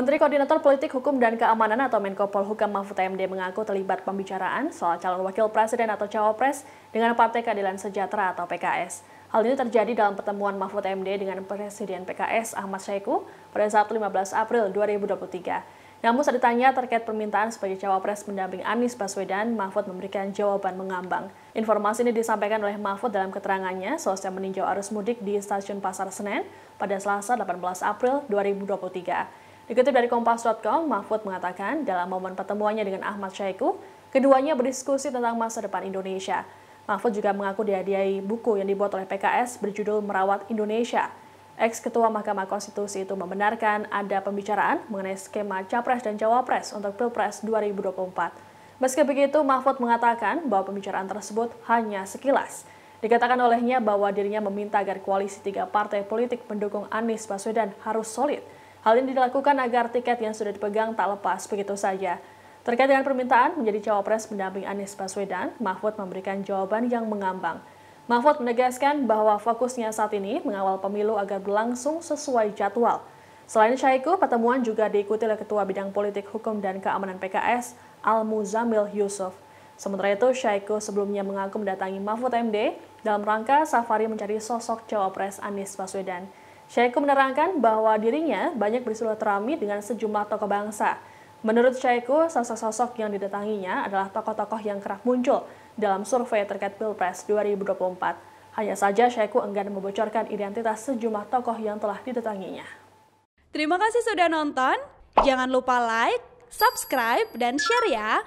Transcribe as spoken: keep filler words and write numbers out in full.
Menteri Koordinator Politik, Hukum, dan Keamanan atau Menko Polhukam Mahfud M D mengaku terlibat pembicaraan soal calon wakil presiden atau cawapres dengan Partai Keadilan Sejahtera atau P K S. Hal ini terjadi dalam pertemuan Mahfud M D dengan Presiden P K S Ahmad Syaikhu pada Sabtu lima belas April dua ribu dua puluh tiga. Namun saat ditanya terkait permintaan sebagai cawapres pendamping Anies Baswedan, Mahfud memberikan jawaban mengambang. Informasi ini disampaikan oleh Mahfud dalam keterangannya selesai meninjau arus mudik di Stasiun Pasar Senen pada Selasa delapan belas April dua ribu dua puluh tiga. Dikutip dari Kompas dot com, Mahfud mengatakan dalam momen pertemuannya dengan Ahmad Syaikhu, keduanya berdiskusi tentang masa depan Indonesia. Mahfud juga mengaku dihadiahi buku yang dibuat oleh P K S berjudul Merawat Indonesia. Ex-Ketua Mahkamah Konstitusi itu membenarkan ada pembicaraan mengenai skema Capres dan Cawapres untuk Pilpres dua ribu dua puluh empat. Meski begitu, Mahfud mengatakan bahwa pembicaraan tersebut hanya sekilas. Dikatakan olehnya bahwa dirinya meminta agar koalisi tiga partai politik pendukung Anies Baswedan harus solid. Hal ini dilakukan agar tiket yang sudah dipegang tak lepas begitu saja. Terkait dengan permintaan menjadi cawapres pendamping Anies Baswedan, Mahfud memberikan jawaban yang mengambang. Mahfud menegaskan bahwa fokusnya saat ini mengawal pemilu agar berlangsung sesuai jadwal. Selain Syaikhu, pertemuan juga diikuti oleh Ketua Bidang Politik, Hukum, dan Keamanan P K S, Al Muzamil Yusuf. Sementara itu, Syaikhu sebelumnya mengaku mendatangi Mahfud M D dalam rangka safari mencari sosok cawapres Anies Baswedan. Syaikhu menerangkan bahwa dirinya banyak bersilaturahmi dengan sejumlah tokoh bangsa. Menurut Syaikhu, sosok-sosok yang didatanginya adalah tokoh-tokoh yang kerap muncul dalam survei terkait Pilpres dua ribu dua puluh empat. Hanya saja Syaikhu enggan membocorkan identitas sejumlah tokoh yang telah didatanginya. Terima kasih sudah nonton. Jangan lupa like, subscribe, dan share ya!